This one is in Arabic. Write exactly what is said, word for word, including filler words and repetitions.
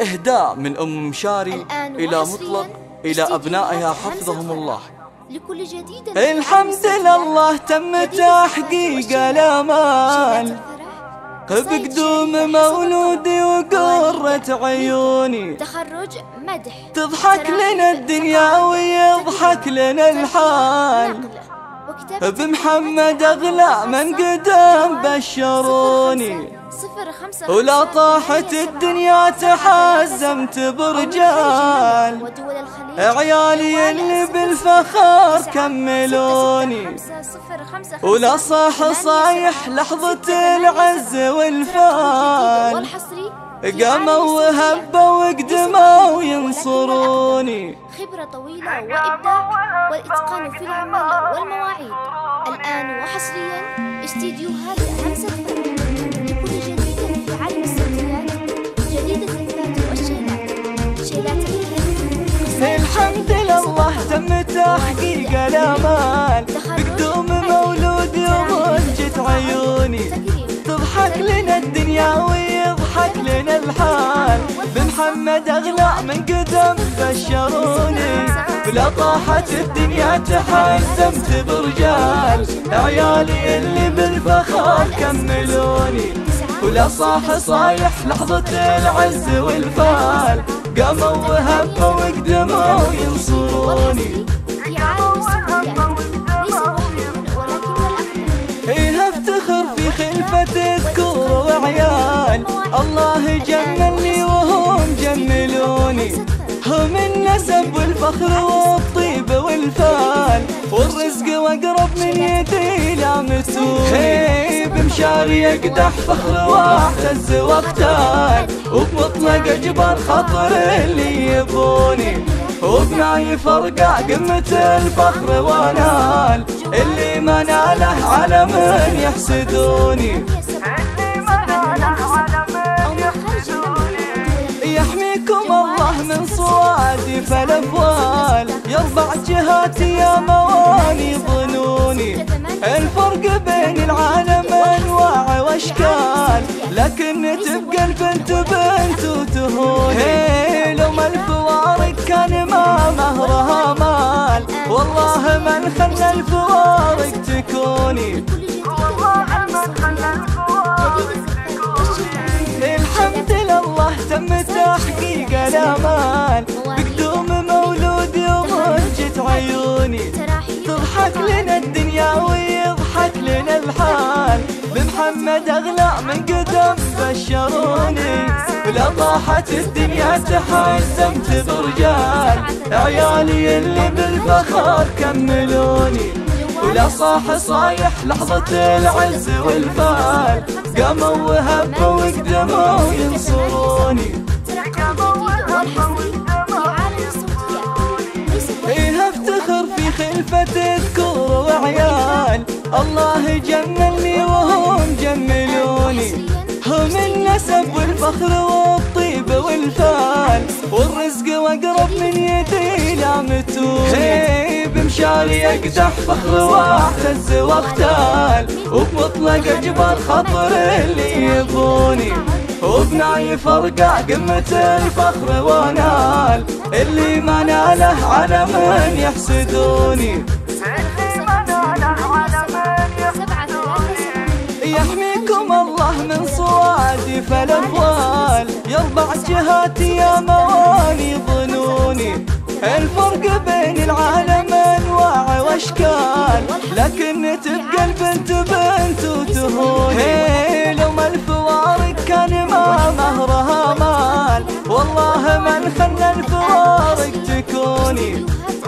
إهداء من أم شاري إلى مطلق إلى أبنائها حفظهم الله. لكل جديد الحمد لله تم تحقيق الأمال بقدوم مولودي وقرة عيوني. تخرج مدح تضحك لنا الدنيا ويضحك لنا الحال. بمحمد أغلى من قدام بشروني ولا طاحت الدنيا تحزمت برجال. عيالي اللي بالفخار كملوني ولا صاح صايح لحظة العز والفال. قاموا وهبوا وقدموا وينصروني. خبرة طويلة وإبداع والإتقان في العمل والمواعيد. الآن وحصريا استديوهات همسة فرح لكل جديد في عالم الصوتيات جديدة الذات والشيلات. شيلات الحمد لله تم تحقيق الآمال. بقدوم مولودي وضجت عيوني. تضحك لنا الدنيا ويضحك لنا الحال. بمحمد أغلى من قدم بشروني ولا طاحت الدنيا تحزمت برجال. عيالي اللي بالفخار كملوني ولا صاح صايح لحظة العز والفال. قاموا وهبوا وقدموا وينصروني. افتخر في خلفة ذكور وعيال. الله جملني وهم جملوني. هم النسب والفخر والطيب والفال والرزق واقرب من يدي لامسوني. بمشاري اقدح فخر واعتز واختار وبمطلق اجبر خاطر اللي يبوني. وبمعي فرقع قمة الفخر وانال. اللي ما ناله على من يحسدوني اللي ما ناله على من يحسدوني. يحميكم الله من صوادف الأفوال. يربع جهاتي يا مواني ظنوني. الفرق بين العالم أنواع وأشكال. لكن تبقى البنت بنت وتهوني. لو ما الفوارق كان ما مهرها مال. والله من خلى الفوارق تكوني. الحمد لله تم تحقيق الآمال. بقدوم مولودي وضجت عيوني. تضحك لنا الدنيا ويضحك لنا الحال. بمحمد أغلى من قدم بشروني ولا طاحت الدنيا تحزمت برجال. عيالي اللي بالفخار كملوني ولا صاح صايح لحظة العز والفال. قاموا وهبوا وقدموا وينصروني. افتخر في خلفة ذكور وعيال. الله جملني وهم جملوني. هم النسب والفخر والطيب والفال والرزق واقرب من يدي لامتوني. بمشاري اقدح فخر واعتز واختال وبمطلق اجبر خاطر اللي يبوني. وبنعي فرقع قمة الفخر وانال. اللي ما ناله على من يحسدوني. يحميكم الله من صوادف الأفوال. يربع جهاتي يا مواني ظنوني. الفرق بين العالم أنواع وأشكال. لكن تبقى البنت بنت وتهوني. لو ما الفوارق كان ما مهرها مال. والله من خلى الفوارق تكوني.